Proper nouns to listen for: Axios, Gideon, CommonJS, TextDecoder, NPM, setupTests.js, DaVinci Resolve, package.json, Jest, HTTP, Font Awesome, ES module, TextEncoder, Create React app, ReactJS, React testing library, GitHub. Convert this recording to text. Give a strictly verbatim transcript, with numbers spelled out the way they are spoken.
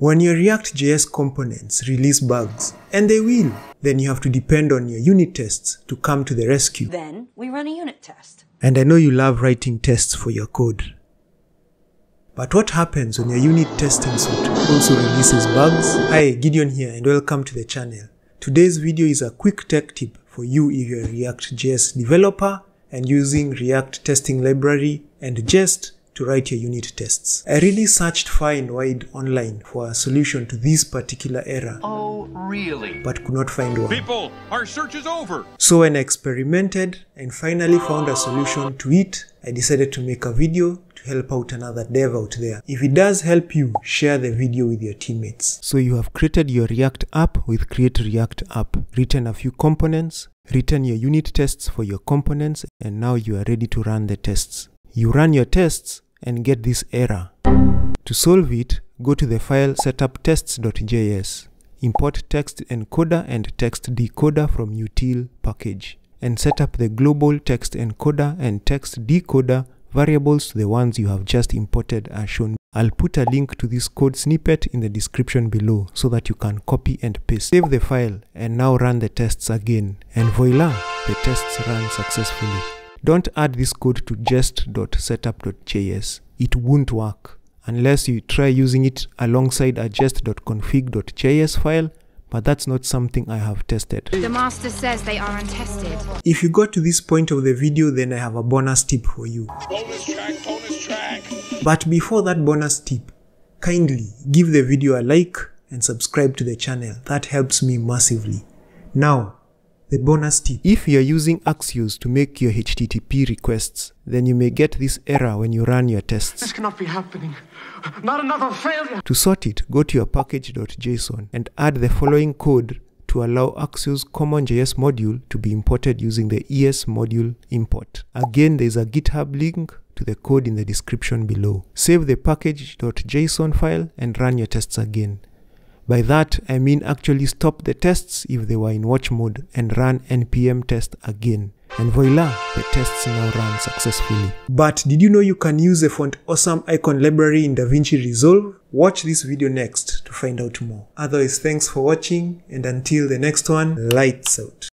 When your React J S components release bugs, and they will, then you have to depend on your unit tests to come to the rescue. Then we run a unit test. And I know you love writing tests for your code. But what happens when your unit testing suite also releases bugs? Hi, Gideon here, and welcome to the channel. Today's video is a quick tech tip for you if you're a React J S developer and using React testing library and Jest to write your unit tests. I really searched far and wide online for a solution to this particular error. Oh, really? But could not find one. People, our search is over. So when I experimented and finally found a solution to it, I decided to make a video to help out another dev out there. If it does help you, share the video with your teammates. So you have created your React app with Create React app, written a few components, written your unit tests for your components, and now you are ready to run the tests. You run your tests and get this error. To solve it, go to the file setup tests dot J S, import TextEncoder and TextDecoder from util package, and set up the global TextEncoder and TextDecoder variables to the ones you have just imported as shown. I'll put a link to this code snippet in the description below so that you can copy and paste. Save the file and now run the tests again, and voila, the tests run successfully. Don't add this code to jest dot setup dot J S. It won't work unless you try using it alongside a jest dot config dot J S file, but that's not something I have tested. The master says they are untested. If you got to this point of the video, then I have a bonus tip for you. Bonus track, bonus track. But before that bonus tip, kindly give the video a like and subscribe to the channel. That helps me massively. Now, the bonus tip. If you are using Axios to make your H T T P requests, then you may get this error when you run your tests. This cannot be happening. Not another failure. To sort it, go to your package dot J S O N and add the following code to allow Axios Common J S module to be imported using the E S module import. Again, there is a GitHub link to the code in the description below. Save the package dot J S O N file and run your tests again. By that, I mean actually stop the tests if they were in watch mode and run N P M test again. And voila, the tests now run successfully. But did you know you can use the Font Awesome icon library in DaVinci Resolve? Watch this video next to find out more. Otherwise, thanks for watching, and until the next one, lights out.